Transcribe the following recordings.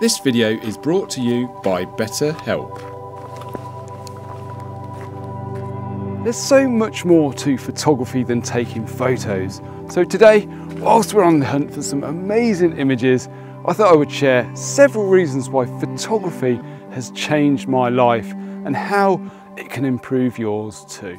This video is brought to you by BetterHelp. There's so much more to photography than taking photos. So today, whilst we're on the hunt for some amazing images, I thought I would share several reasons why photography has changed my life and how it can improve yours too.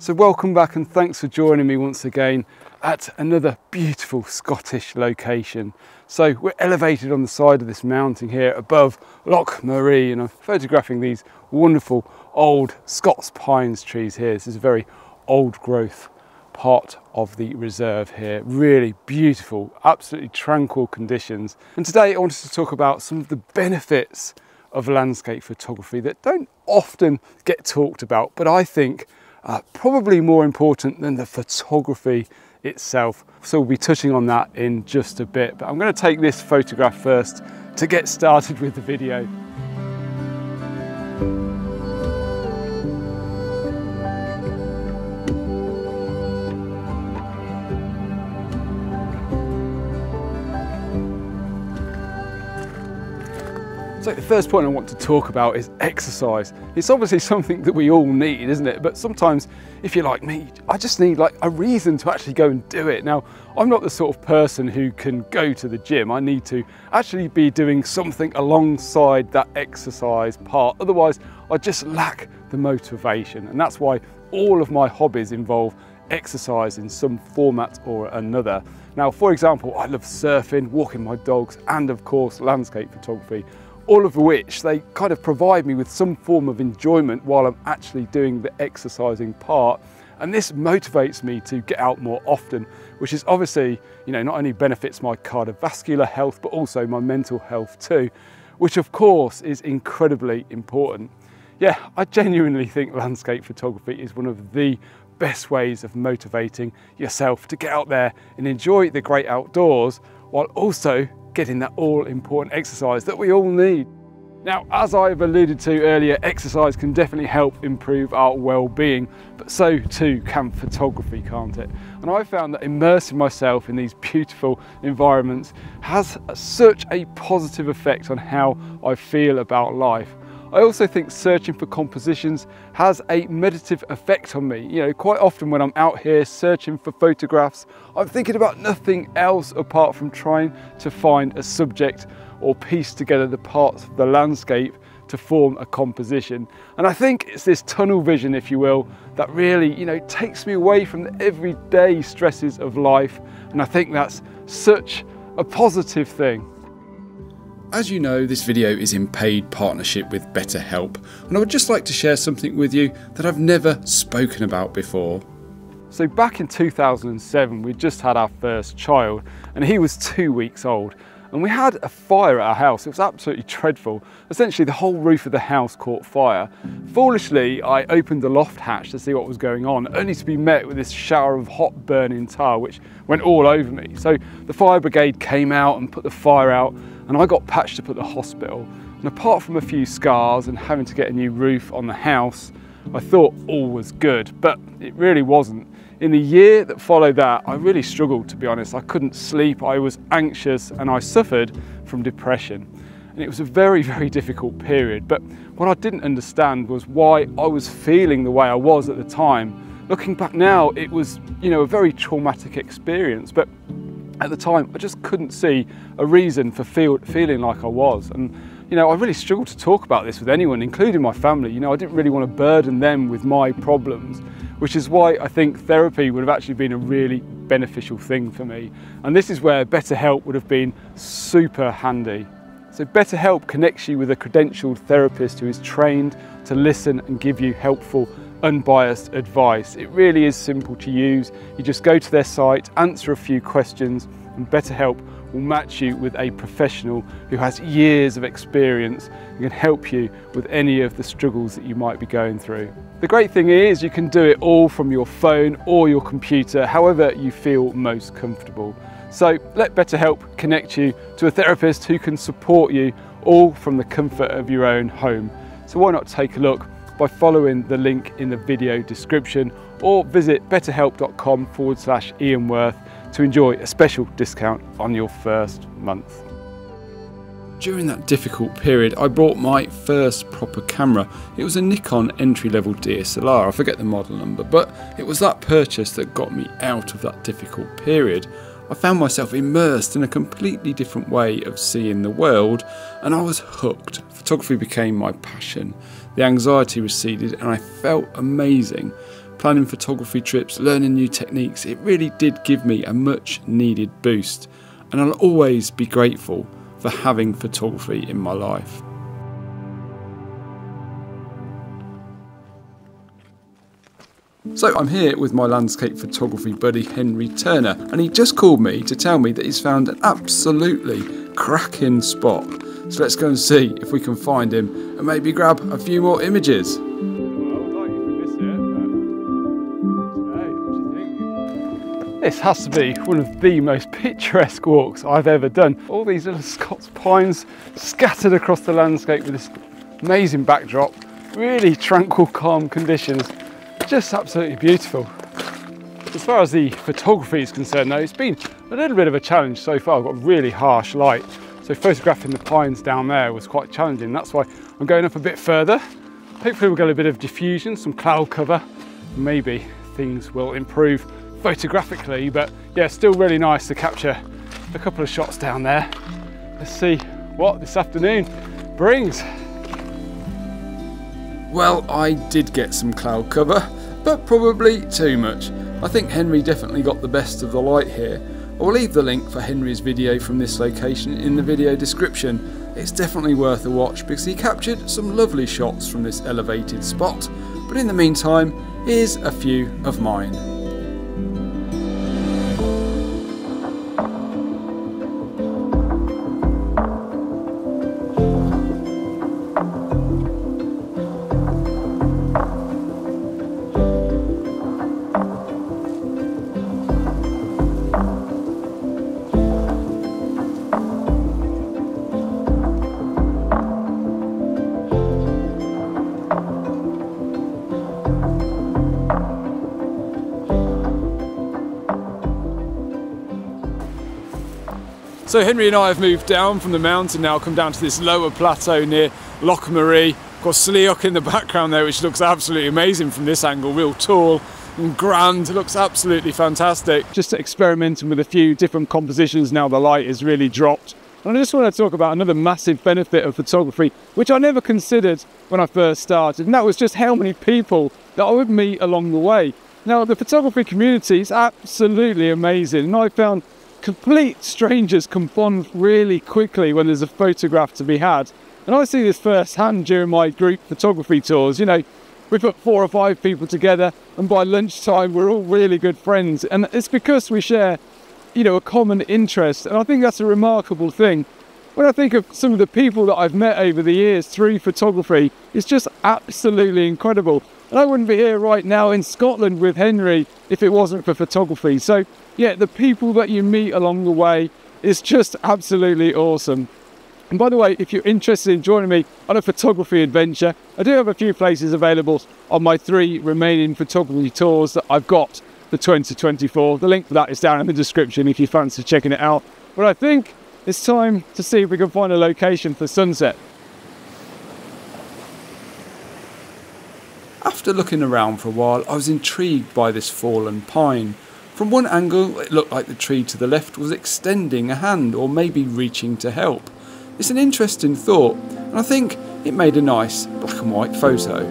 So welcome back and thanks for joining me once again at another beautiful Scottish location. So we're elevated on the side of this mountain here above Loch Maree, and I'm photographing these wonderful old Scots pines trees here. This is a very old growth part of the reserve here. Really beautiful, absolutely tranquil conditions. And today I wanted to talk about some of the benefits of landscape photography that don't often get talked about, but I think probably more important than the photography itself. So we'll be touching on that in just a bit, but I'm going to take this photograph first to get started with the video. So the first point I want to talk about is exercise. It's obviously something that we all need, isn't it? But sometimes, if you're like me, I just need like a reason to actually go and do it. Now, I'm not the sort of person who can go to the gym. I need to actually be doing something alongside that exercise part. Otherwise, I just lack the motivation. And that's why all of my hobbies involve exercise in some format or another. Now, for example, I love surfing, walking my dogs, and of course, landscape photography. All of which they kind of provide me with some form of enjoyment while I'm actually doing the exercising part. And this motivates me to get out more often, which is obviously, you know, not only benefits my cardiovascular health, but also my mental health too, which of course is incredibly important. Yeah, I genuinely think landscape photography is one of the best ways of motivating yourself to get out there and enjoy the great outdoors while also getting that all-important exercise that we all need. Now, as I've alluded to earlier, exercise can definitely help improve our well-being, but so too can photography, can't it? And I found that immersing myself in these beautiful environments has such a positive effect on how I feel about life. I also think searching for compositions has a meditative effect on me. You know, quite often when I'm out here searching for photographs, I'm thinking about nothing else apart from trying to find a subject or piece together the parts of the landscape to form a composition. And I think it's this tunnel vision, if you will, that really, you know, takes me away from the everyday stresses of life. And I think that's such a positive thing. As you know, this video is in paid partnership with BetterHelp, and I would just like to share something with you that I've never spoken about before. So back in 2007, we just had our first child, and he was 2 weeks old, and we had a fire at our house. It was absolutely dreadful. Essentially, the whole roof of the house caught fire. Foolishly, I opened the loft hatch to see what was going on, only to be met with this shower of hot burning tar, which went all over me. So the fire brigade came out and put the fire out, and I got patched up at the hospital. And apart from a few scars and having to get a new roof on the house, I thought all was good, but it really wasn't. In the year that followed that, I really struggled, to be honest. I couldn't sleep, I was anxious, and I suffered from depression. And it was a very, very difficult period, but what I didn't understand was why I was feeling the way I was at the time. Looking back now, it was, you know, a very traumatic experience, but at the time, I just couldn't see a reason for feeling like I was. And, you know, I really struggled to talk about this with anyone, including my family. You know, I didn't really want to burden them with my problems, which is why I think therapy would have actually been a really beneficial thing for me. And this is where BetterHelp would have been super handy. So BetterHelp connects you with a credentialed therapist who is trained to listen and give you helpful, unbiased advice. It really is simple to use. You just go to their site, answer a few questions, and BetterHelp will match you with a professional who has years of experience and can help you with any of the struggles that you might be going through. The great thing is you can do it all from your phone or your computer, however you feel most comfortable. So let BetterHelp connect you to a therapist who can support you all from the comfort of your own home. So why not take a look by following the link in the video description, or visit betterhelp.com/Ian Worth to enjoy a special discount on your first month. During that difficult period, I bought my first proper camera. It was a Nikon entry-level DSLR, I forget the model number, but it was that purchase that got me out of that difficult period. I found myself immersed in a completely different way of seeing the world, and I was hooked. Photography became my passion. The anxiety receded and I felt amazing. Planning photography trips, learning new techniques, it really did give me a much needed boost, and I'll always be grateful for having photography in my life. So I'm here with my landscape photography buddy Henry Turner, and he just called me to tell me that he's found an absolutely cracking spot. So let's go and see if we can find him and maybe grab a few more images. Well, I don't even miss it, but hey, what do you think? This has to be one of the most picturesque walks I've ever done. All these little Scots pines scattered across the landscape with this amazing backdrop, really tranquil, calm conditions. Just absolutely beautiful. As far as the photography is concerned though, it's been a little bit of a challenge so far. I've got really harsh light, so photographing the pines down there was quite challenging. That's why I'm going up a bit further. Hopefully we'll get a bit of diffusion, some cloud cover, and maybe things will improve photographically. But yeah, still really nice to capture a couple of shots down there. Let's see what this afternoon brings. Well, I did get some cloud cover, but probably too much. I think Henry definitely got the best of the light here. I will leave the link for Henry's video from this location in the video description. It's definitely worth a watch because he captured some lovely shots from this elevated spot. But in the meantime, here's a few of mine. So Henry and I have moved down from the mountain now, come down to this lower plateau near Loch Maree. Of course, Slioch in the background there, which looks absolutely amazing from this angle, real tall and grand, it looks absolutely fantastic. Just experimenting with a few different compositions now the light is really dropped. And I just want to talk about another massive benefit of photography, which I never considered when I first started, and that was just how many people that I would meet along the way. Now, the photography community is absolutely amazing, and I found complete strangers can bond really quickly when there's a photograph to be had. And I see this firsthand during my group photography tours. You know, we put 4 or 5 people together and by lunchtime we're all really good friends. And it's because we share, you know, a common interest. And I think that's a remarkable thing. When I think of some of the people that I've met over the years through photography, it's just absolutely incredible. And I wouldn't be here right now in Scotland with Henry if it wasn't for photography. So yeah, the people that you meet along the way is just absolutely awesome. And by the way, if you're interested in joining me on a photography adventure, I do have a few places available on my 3 remaining photography tours that I've got for 2024. The link for that is down in the description if you fancy checking it out. But I think it's time to see if we can find a location for sunset. After looking around for a while, I was intrigued by this fallen pine. From one angle, it looked like the tree to the left was extending a hand or maybe reaching to help. It's an interesting thought, and I think it made a nice black and white photo.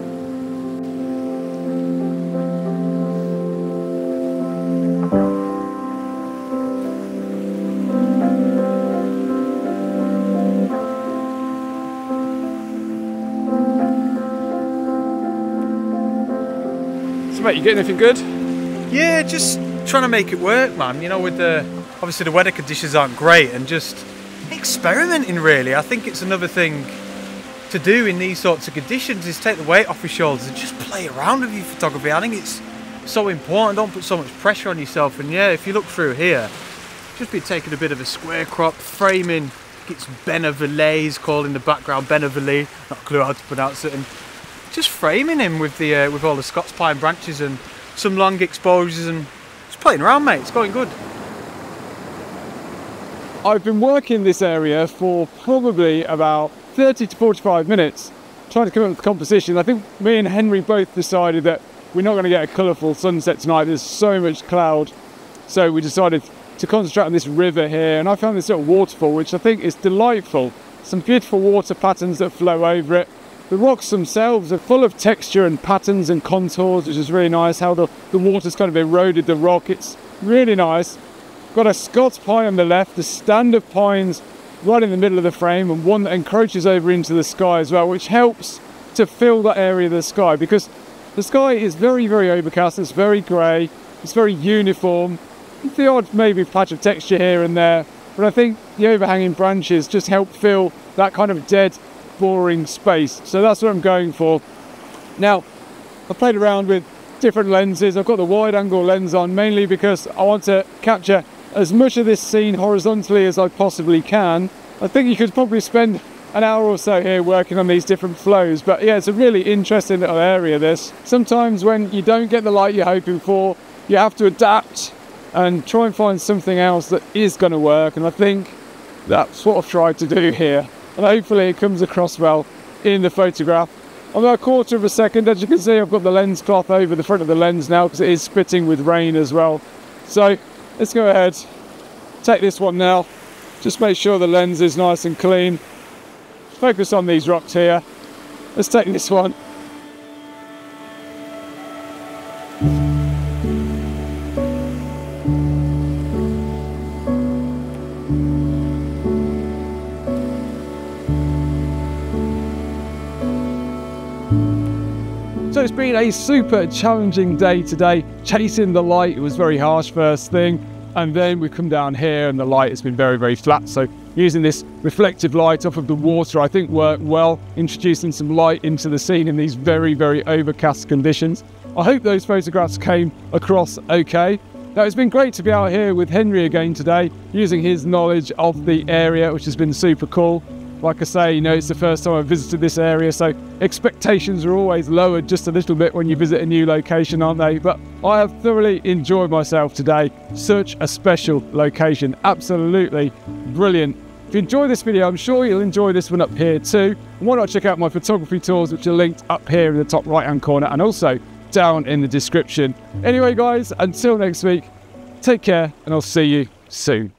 So mate, you get anything good? Yeah, just trying to make it work, man. You know, with the, obviously the weather conditions aren't great, and just experimenting really. I think it's another thing to do in these sorts of conditions is take the weight off your shoulders and just play around with your photography. I think it's so important. Don't put so much pressure on yourself. And yeah, if you look through here, just be taking a bit of a square crop, framing. It's Benne-Valais called in the background, Benne-Valais. Not a clue how to pronounce it. And just framing him with all the Scots pine branches and some long exposures and just playing around, mate. It's going good. I've been working this area for probably about 30 to 45 minutes trying to come up with composition. I think me and Henry both decided that we're not going to get a colourful sunset tonight. There's so much cloud, so we decided to concentrate on this river here, and I found this little waterfall which I think is delightful. Some beautiful water patterns that flow over it. The rocks themselves are full of texture and patterns and contours, which is really nice, how the water's kind of eroded the rock. It's really nice. Got a Scots pine on the left, the stand of pines right in the middle of the frame, and one that encroaches over into the sky as well, which helps to fill that area of the sky, because the sky is very, very overcast, it's very grey, it's very uniform. The odd maybe patch of texture here and there, but I think the overhanging branches just help fill that kind of dead, boring space. So that's what I'm going for. Now, I've played around with different lenses. I've got the wide angle lens on mainly because I want to capture as much of this scene horizontally as I possibly can. I think you could probably spend an hour or so here working on these different flows, but yeah, it's a really interesting little area, this. Sometimes when you don't get the light you're hoping for, you have to adapt and try and find something else that is going to work, and I think that's what I've tried to do here. And hopefully it comes across well in the photograph. I'm about a quarter of a second. As you can see, I've got the lens cloth over the front of the lens now because it is spitting with rain as well. So let's go ahead, take this one now. Just make sure the lens is nice and clean. Focus on these rocks here. Let's take this one. So it's been a super challenging day today. Chasing the light, it was very harsh first thing, and then we've come down here and the light has been very, very flat. So using this reflective light off of the water, I think worked well, introducing some light into the scene in these very, very overcast conditions. I hope those photographs came across okay. Now, it's been great to be out here with Henry again today, using his knowledge of the area, which has been super cool. Like I say, you know, it's the first time I've visited this area, so expectations are always lowered just a little bit when you visit a new location, aren't they? But I have thoroughly enjoyed myself today. Such a special location, absolutely brilliant. If you enjoy this video, I'm sure you'll enjoy this one up here too. And why not check out my photography tours, which are linked up here in the top right-hand corner and also down in the description. Anyway, guys, until next week, take care, and I'll see you soon.